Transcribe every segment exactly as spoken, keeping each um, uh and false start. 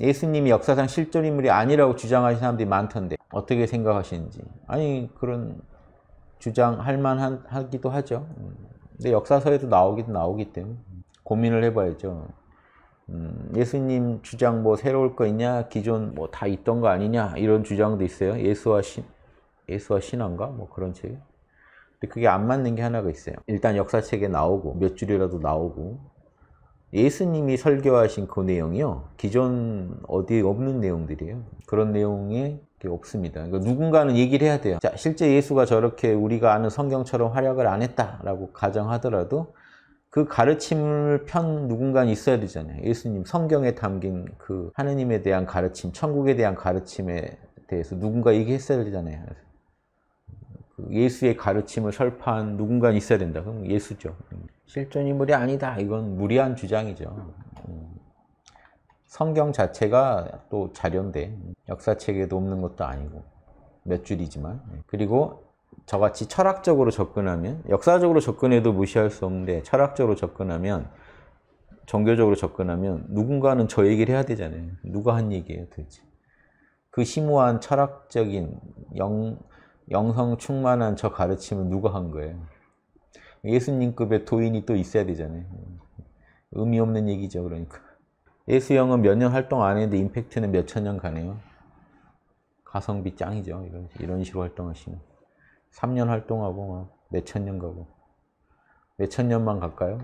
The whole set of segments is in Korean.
예수님이 역사상 실존 인물이 아니라고 주장하는 사람들이 많던데 어떻게 생각하시는지. 아니, 그런 주장할 만하기도 하죠. 근데 역사서에도 나오기도 나오기 때문에 고민을 해봐야죠. 음, 예수님 주장 뭐 새로울 거 있냐, 기존 뭐 다 있던 거 아니냐, 이런 주장도 있어요. 예수와 신, 예수와 신앙가 뭐 그런 책. 근데 그게 안 맞는 게 하나가 있어요. 일단 역사책에 나오고 몇 줄이라도 나오고, 예수님이 설교하신 그 내용이요, 기존 어디에 없는 내용들이에요. 그런 내용이 없습니다. 그러니까 누군가는 얘기를 해야 돼요. 자, 실제 예수가 저렇게 우리가 아는 성경처럼 활약을 안 했다라고 가정하더라도 그 가르침을 편 누군가는 있어야 되잖아요. 예수님, 성경에 담긴 그 하느님에 대한 가르침, 천국에 대한 가르침에 대해서 누군가 얘기했어야 되잖아요. 그 예수의 가르침을 설파한 누군가는 있어야 된다. 그럼 예수죠. 실존 인물이 아니다, 이건 무리한 주장이죠. 성경 자체가 또 자료인데 역사책에도 없는 것도 아니고 몇 줄이지만. 그리고 저같이 철학적으로 접근하면, 역사적으로 접근해도 무시할 수 없는데 철학적으로 접근하면, 종교적으로 접근하면 누군가는 저 얘기를 해야 되잖아요. 누가 한 얘기예요 도대체? 그 심오한 철학적인 영, 영성 충만한 저 가르침은 누가 한 거예요? 예수님급의 도인이 또 있어야 되잖아요. 의미 없는 얘기죠. 그러니까 예수형은 몇 년 활동 안 했는데 임팩트는 몇 천 년 가네요. 가성비 짱이죠. 이런, 이런 식으로 활동하시면 삼 년 활동하고 몇 천 년 가고, 몇 천 년만 갈까요?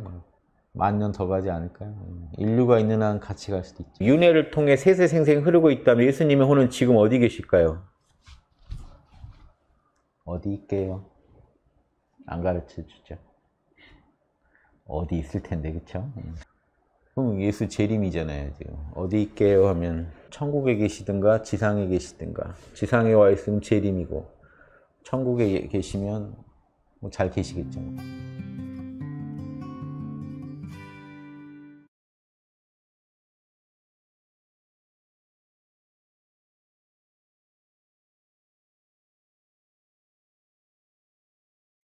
만 년 더 가지 않을까요? 인류가 있는 한 같이 갈 수도 있죠. 윤회를 통해 세세생생 흐르고 있다면 예수님의 혼은 지금 어디 계실까요? 어디 있게요? 안 가르쳐주죠. 어디 있을 텐데, 그쵸? 그럼 예수 재림이잖아요, 지금. 어디 있게요 하면 천국에 계시든가 지상에 계시든가. 지상에 와 있으면 재림이고, 천국에 계시면 뭐 잘 계시겠죠.